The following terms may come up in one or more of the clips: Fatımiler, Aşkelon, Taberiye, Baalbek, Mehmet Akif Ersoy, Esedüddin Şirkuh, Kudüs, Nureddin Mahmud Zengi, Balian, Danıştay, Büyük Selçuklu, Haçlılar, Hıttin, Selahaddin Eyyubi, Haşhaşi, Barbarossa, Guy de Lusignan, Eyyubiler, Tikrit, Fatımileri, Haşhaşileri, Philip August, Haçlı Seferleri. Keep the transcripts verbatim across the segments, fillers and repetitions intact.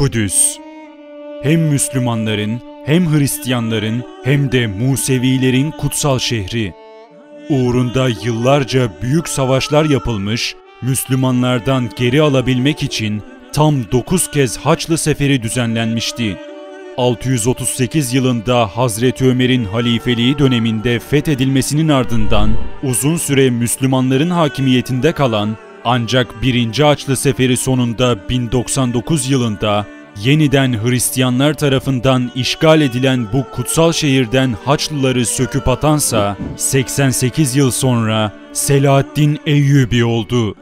Kudüs, hem Müslümanların, hem Hristiyanların, hem de Musevilerin kutsal şehri. Uğrunda yıllarca büyük savaşlar yapılmış, Müslümanlardan geri alabilmek için tam dokuz kez Haçlı Seferi düzenlenmişti. altı yüz otuz sekiz yılında Hazreti Ömer'in halifeliği döneminde fethedilmesinin ardından uzun süre Müslümanların hakimiyetinde kalan ancak birinci Haçlı Seferi sonunda bin doksan dokuz yılında yeniden Hristiyanlar tarafından işgal edilen bu kutsal şehirden Haçlıları söküp atansa seksen sekiz yıl sonra Selahaddin Eyyubi oldu.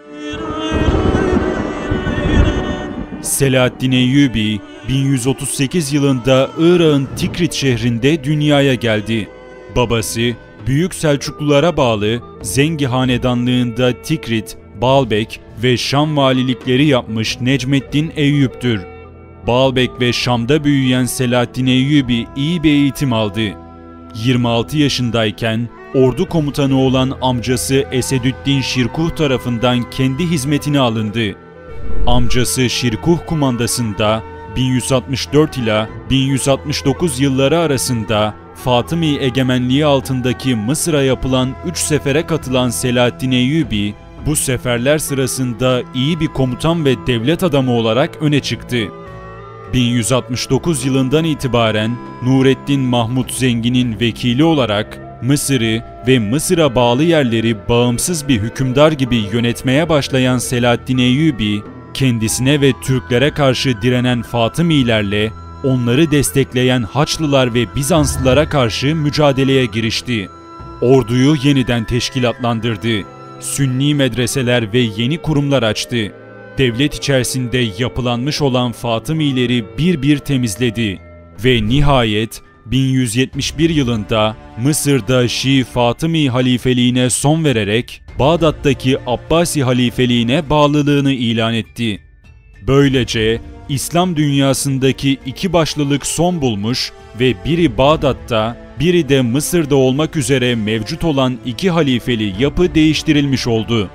Selahaddin Eyyubi bin yüz otuz sekiz yılında Irak'ın Tikrit şehrinde dünyaya geldi. Babası Büyük Selçuklulara bağlı Zengi hanedanlığında Tikrit, Baalbek ve Şam valilikleri yapmış Necmeddin Eyyûb'tür. Baalbek ve Şam'da büyüyen Selahaddin Eyyubi iyi bir eğitim aldı. yirmi altı yaşındayken ordu komutanı olan amcası Esedüddin Şirkuh tarafından kendi hizmetine alındı. Amcası Şirkuh kumandasında bin yüz altmış dört ila bin yüz altmış dokuz yılları arasında Fatımi egemenliği altındaki Mısır'a yapılan üç sefere katılan Selahaddin Eyyubi, bu seferler sırasında iyi bir komutan ve devlet adamı olarak öne çıktı. bin yüz altmış dokuz yılından itibaren Nureddin Mahmud Zengi'nin vekili olarak Mısır'ı ve Mısır'a bağlı yerleri bağımsız bir hükümdar gibi yönetmeye başlayan Selahaddin Eyyubi, kendisine ve Türklere karşı direnen Fatımilerle onları destekleyen Haçlılar ve Bizanslılara karşı mücadeleye girişti. Orduyu yeniden teşkilatlandırdı. Sünni medreseler ve yeni kurumlar açtı. Devlet içerisinde yapılanmış olan Fatımileri bir bir temizledi ve nihayet bin yüz yetmiş bir yılında Mısır'da Şii Fatımi halifeliğine son vererek Bağdat'taki Abbasi halifeliğine bağlılığını ilan etti. Böylece İslam dünyasındaki iki başlılık son bulmuş ve biri Bağdat'ta, biri de Mısır'da olmak üzere mevcut olan iki halifeli yapı değiştirilmiş oldu.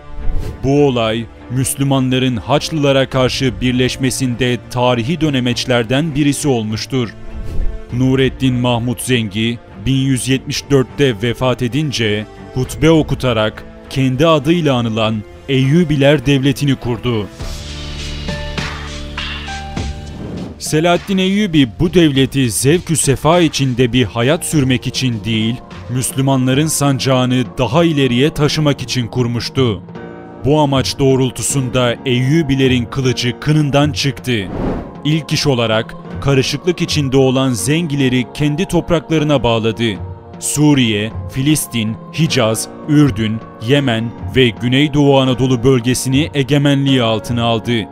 Bu olay Müslümanların Haçlılara karşı birleşmesinde tarihi dönemeçlerden birisi olmuştur. Nureddin Mahmud Zengi bin yüz yetmiş dört'te vefat edince hutbe okutarak kendi adıyla anılan Eyyubiler Devleti'ni kurdu. Selahaddin Eyyubi bu devleti zevk-ü sefa içinde bir hayat sürmek için değil, Müslümanların sancağını daha ileriye taşımak için kurmuştu. Bu amaç doğrultusunda Eyyubilerin kılıcı kınından çıktı. İlk iş olarak karışıklık içinde olan Zengileri kendi topraklarına bağladı. Suriye, Filistin, Hicaz, Ürdün, Yemen ve Güneydoğu Anadolu bölgesini egemenliği altına aldı.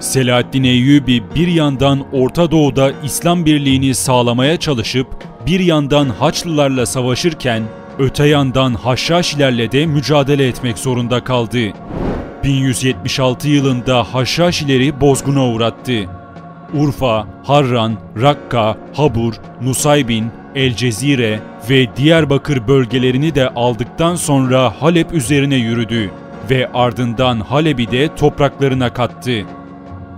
Selahaddin Eyyubi bir yandan Orta Doğu'da İslam birliğini sağlamaya çalışıp bir yandan Haçlılarla savaşırken öte yandan Haşhaşilerle de mücadele etmek zorunda kaldı. bin yüz yetmiş altı yılında Haşhaşileri bozguna uğrattı. Urfa, Harran, Rakka, Habur, Nusaybin, Elcezire ve Diyarbakır bölgelerini de aldıktan sonra Halep üzerine yürüdü ve ardından Halep'i de topraklarına kattı.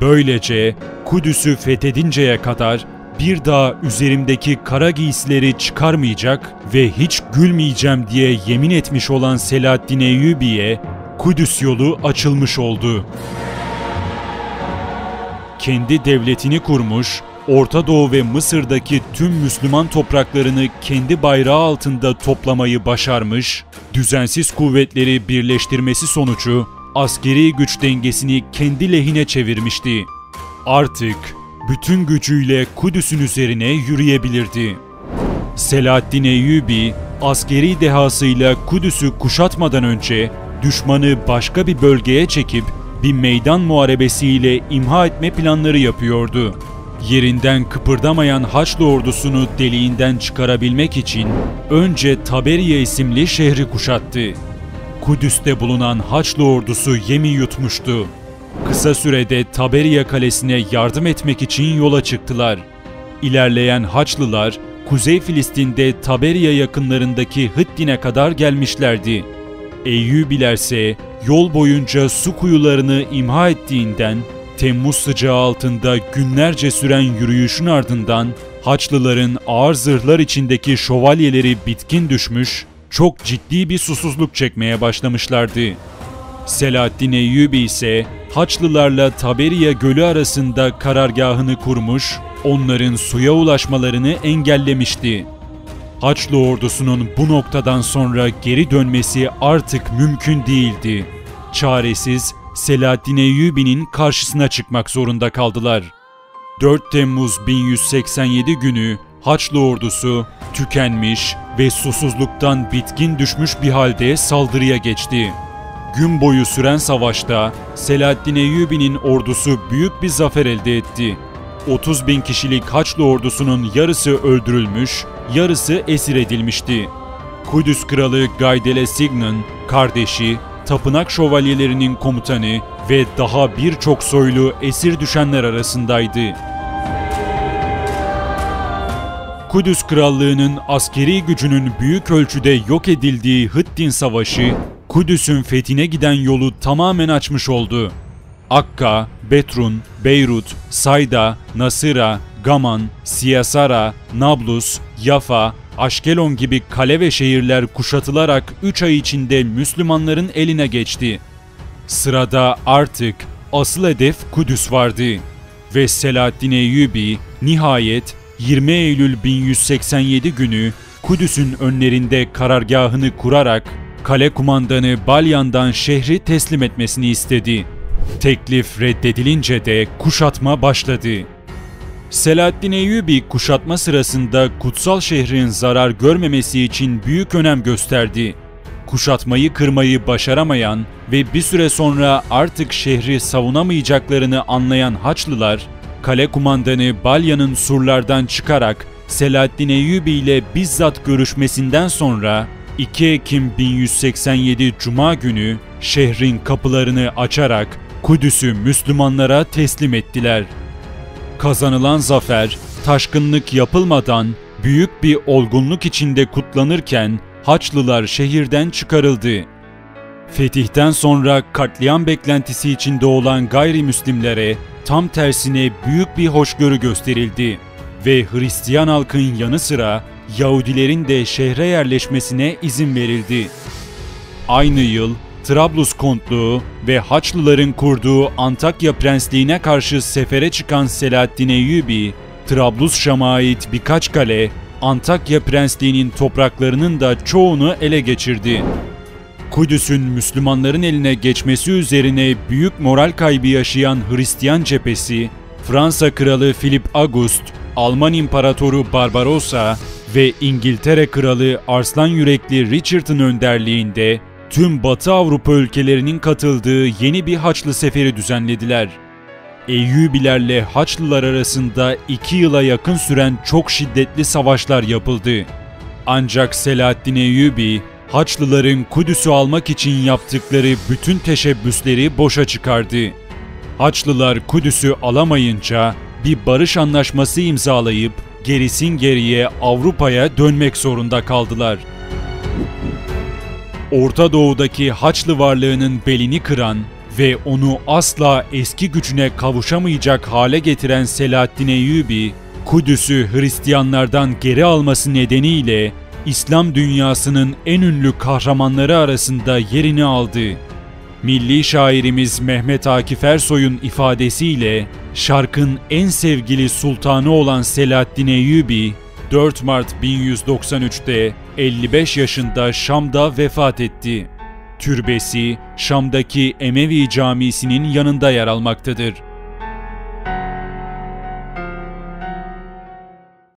Böylece Kudüs'ü fethedinceye kadar bir daha üzerimdeki kara giysileri çıkarmayacak ve hiç gülmeyeceğim diye yemin etmiş olan Selahaddin Eyyubi'ye Kudüs yolu açılmış oldu. Kendi devletini kurmuş, Orta Doğu ve Mısır'daki tüm Müslüman topraklarını kendi bayrağı altında toplamayı başarmış, düzensiz kuvvetleri birleştirmesi sonucu askeri güç dengesini kendi lehine çevirmişti. Artık bütün gücüyle Kudüs'ün üzerine yürüyebilirdi. Selahaddin Eyyubi, askeri dehasıyla Kudüs'ü kuşatmadan önce düşmanı başka bir bölgeye çekip bir meydan muharebesiyle imha etme planları yapıyordu. Yerinden kıpırdamayan Haçlı ordusunu deliğinden çıkarabilmek için önce Taberiye isimli şehri kuşattı. Kudüs'te bulunan Haçlı ordusu yemi yutmuştu. Kısa sürede Taberiye kalesine yardım etmek için yola çıktılar. İlerleyen Haçlılar, Kuzey Filistin'de Taberiye yakınlarındaki Hıttin'e kadar gelmişlerdi. Eyyubiler ise yol boyunca su kuyularını imha ettiğinden Temmuz sıcağı altında günlerce süren yürüyüşün ardından Haçlıların ağır zırhlar içindeki şövalyeleri bitkin düşmüş, çok ciddi bir susuzluk çekmeye başlamışlardı. Selahaddin Eyyubi ise Haçlılarla Taberiye Gölü arasında karargahını kurmuş, onların suya ulaşmalarını engellemişti. Haçlı ordusunun bu noktadan sonra geri dönmesi artık mümkün değildi. Çaresiz, Selahaddin Eyyubi'nin karşısına çıkmak zorunda kaldılar. dört Temmuz bin yüz seksen yedi günü Haçlı ordusu tükenmiş ve susuzluktan bitkin düşmüş bir halde saldırıya geçti. Gün boyu süren savaşta Selahaddin Eyyubi'nin ordusu büyük bir zafer elde etti. otuz bin kişilik Haçlı ordusunun yarısı öldürülmüş, yarısı esir edilmişti. Kudüs kralı Guy de Lusignan, kardeşi, tapınak şövalyelerinin komutanı ve daha birçok soylu esir düşenler arasındaydı. Kudüs Krallığı'nın askeri gücünün büyük ölçüde yok edildiği Hıttin Savaşı, Kudüs'ün fethine giden yolu tamamen açmış oldu. Akka, Betrun, Beyrut, Sayda, Nasıra, Gaman, Siyasara, Nablus, Yafa, Aşkelon gibi kale ve şehirler kuşatılarak üç ay içinde Müslümanların eline geçti. Sırada artık asıl hedef Kudüs vardı ve Selahaddin Eyyubi nihayet yirmi Eylül bin yüz seksen yedi günü Kudüs'ün önlerinde karargahını kurarak kale kumandanı Balian'dan şehri teslim etmesini istedi. Teklif reddedilince de kuşatma başladı. Selahaddin Eyyubi kuşatma sırasında kutsal şehrin zarar görmemesi için büyük önem gösterdi. Kuşatmayı kırmayı başaramayan ve bir süre sonra artık şehri savunamayacaklarını anlayan Haçlılar, kale kumandanı Balian'ın surlardan çıkarak Selahaddin Eyyubi ile bizzat görüşmesinden sonra iki Ekim bin yüz seksen yedi Cuma günü şehrin kapılarını açarak Kudüs'ü Müslümanlara teslim ettiler. Kazanılan zafer, taşkınlık yapılmadan büyük bir olgunluk içinde kutlanırken Haçlılar şehirden çıkarıldı. Fetihten sonra katliam beklentisi içinde olan gayrimüslimlere tam tersine büyük bir hoşgörü gösterildi ve Hristiyan halkın yanı sıra Yahudilerin de şehre yerleşmesine izin verildi. Aynı yıl Trablus Kontluğu ve Haçlıların kurduğu Antakya Prensliğine karşı sefere çıkan Selahaddin Eyyubi, Trablus Şam'a ait birkaç kale, Antakya Prensliğinin topraklarının da çoğunu ele geçirdi. Kudüs'ün Müslümanların eline geçmesi üzerine büyük moral kaybı yaşayan Hristiyan cephesi, Fransa Kralı Philip August, Alman İmparatoru Barbarossa ve İngiltere Kralı Arslan Yürekli Richard'ın önderliğinde tüm Batı Avrupa ülkelerinin katıldığı yeni bir Haçlı seferi düzenlediler. Eyyubilerle Haçlılar arasında iki yıla yakın süren çok şiddetli savaşlar yapıldı. Ancak Selahaddin Eyyubi, Haçlıların Kudüs'ü almak için yaptıkları bütün teşebbüsleri boşa çıkardı. Haçlılar Kudüs'ü alamayınca bir barış anlaşması imzalayıp gerisin geriye Avrupa'ya dönmek zorunda kaldılar. Orta Doğu'daki Haçlı varlığının belini kıran ve onu asla eski gücüne kavuşamayacak hale getiren Selahaddin Eyyubi, Kudüs'ü Hristiyanlardan geri alması nedeniyle İslam dünyasının en ünlü kahramanları arasında yerini aldı. Milli şairimiz Mehmet Akif Ersoy'un ifadesiyle şarkın en sevgili sultanı olan Selahaddin Eyyubi, dört Mart bin yüz doksan üç'te elli beş yaşında Şam'da vefat etti. Türbesi Şam'daki Emevi Camisi'nin yanında yer almaktadır.